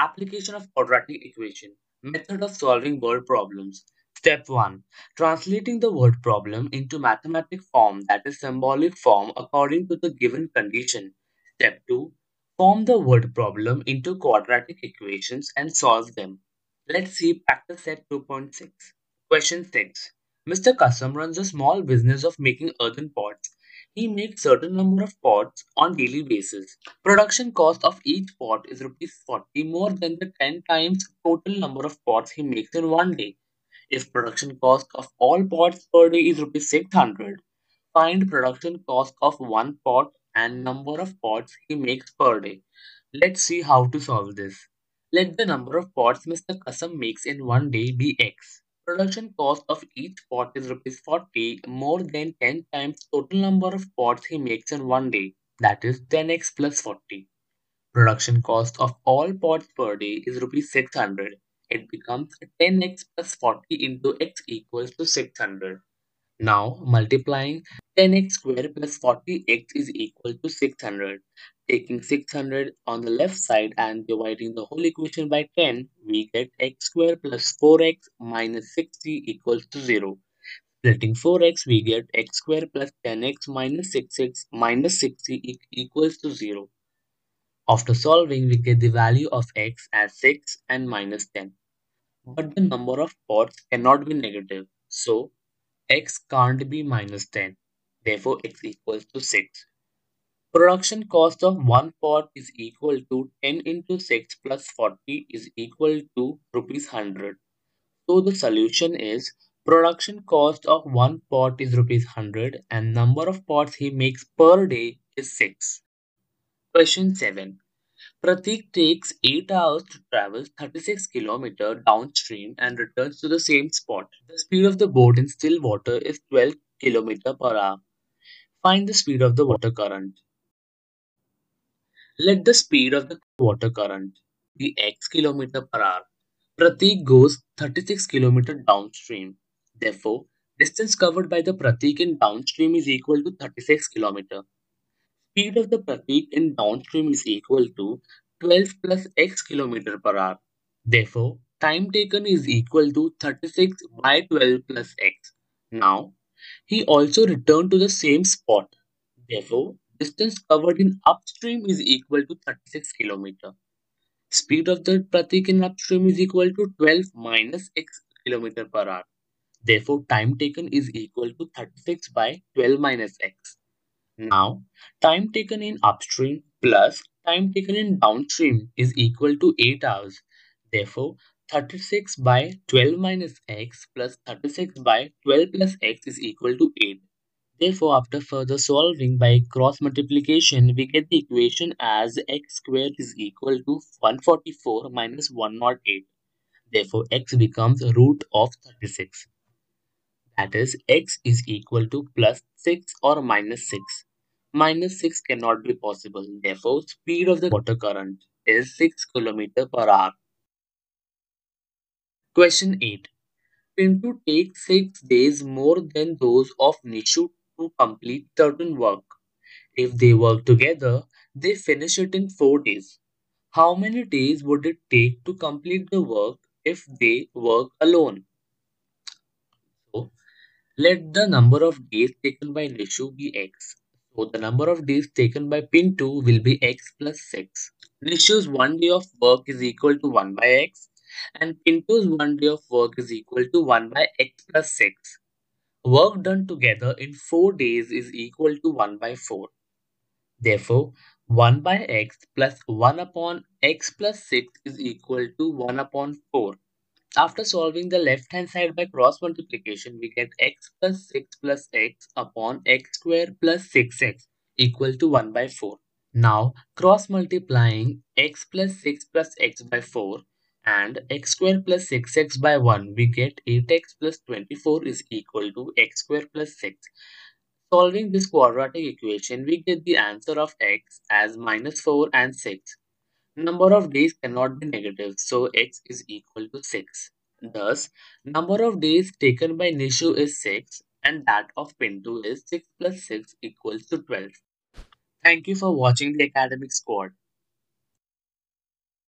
Application of quadratic equation. Method of solving word problems. Step 1. Translating the word problem into mathematical form, that is symbolic form, according to the given condition. Step 2. Form the word problem into quadratic equations and solve them. Let's see practice set 2.6. Question 6. Mr. Kassam runs a small business of making earthen pots. He makes certain number of pots on daily basis. Production cost of each pot is ₹40, more than the 10 times total number of pots he makes in one day. If production cost of all pots per day is ₹600, find production cost of one pot and number of pots he makes per day. Let's see how to solve this. Let the number of pots Mr. Kassam makes in one day be X. Production cost of each pot is ₹40, more than 10 times total number of pots he makes in one day, that is 10x plus 40. Production cost of all pots per day is ₹600. It becomes 10x plus 40 into x equals to 600. Now multiplying 10x square plus 40x is equal to 600. Taking 600 on the left side and dividing the whole equation by 10, we get x square plus 4x minus 60 equals to 0. Splitting 4x, we get x square plus 10x minus 6x minus 60 equals to 0. After solving, we get the value of x as 6 and minus 10. But the number of pots cannot be negative, so x can't be minus 10. Therefore, x equals to 6. Production cost of one pot is equal to 10 into 6 plus 40 is equal to ₹100. So the solution is production cost of one pot is ₹100 and number of pots he makes per day is 6. Question 7. Pratik takes 8 hours to travel 36 km downstream and returns to the same spot. The speed of the boat in still water is 12 km per hour. Find the speed of the water current. Let the speed of the water current be x km per hour. Pratik goes 36 km downstream. Therefore, distance covered by the Pratik in downstream is equal to 36 km. Speed of the Pratik in downstream is equal to 12 plus x km per hour. Therefore, time taken is equal to 36 by 12 plus x. Now, he also returned to the same spot. Therefore, distance covered in upstream is equal to 36 km. Speed of the Pratik in upstream is equal to 12 minus x km per hour. Therefore, time taken is equal to 36 by 12 minus x. Now, time taken in upstream plus time taken in downstream is equal to 8 hours. Therefore, 36 by 12 minus x plus 36 by 12 plus x is equal to 8. Therefore, after further solving by cross multiplication, we get the equation as x squared is equal to 144 minus 108. Therefore, x becomes root of 36. That is, x is equal to plus 6 or minus 6. Minus 6 cannot be possible. Therefore, speed of the water current is 6 km per hour. Question 8. Pintu takes 6 days more than those of Nishu to complete certain work. If they work together, they finish it in 4 days. How many days would it take to complete the work if they work alone? So, let the number of days taken by Nishu be x. So, the number of days taken by Pintu will be x plus 6. Nishu's 1 day of work is equal to 1 by x. And Pintu's 1 day of work is equal to 1 by x plus 6. Work done together in 4 days is equal to 1 by 4. Therefore, 1 by x plus 1 upon x plus 6 is equal to 1 upon 4. After solving the left hand side by cross multiplication, we get x plus 6 plus x upon x square plus 6x equal to 1 by 4. Now, cross multiplying x plus 6 plus x by 4. And x square plus 6x by 1, we get 8x plus 24 is equal to x square plus 6. Solving this quadratic equation, we get the answer of x as minus 4 and 6. Number of days cannot be negative, so x is equal to 6. Thus, number of days taken by Nishu is 6 and that of Pintu is 6 plus 6 equals to 12. Thank you for watching the Academic Squad.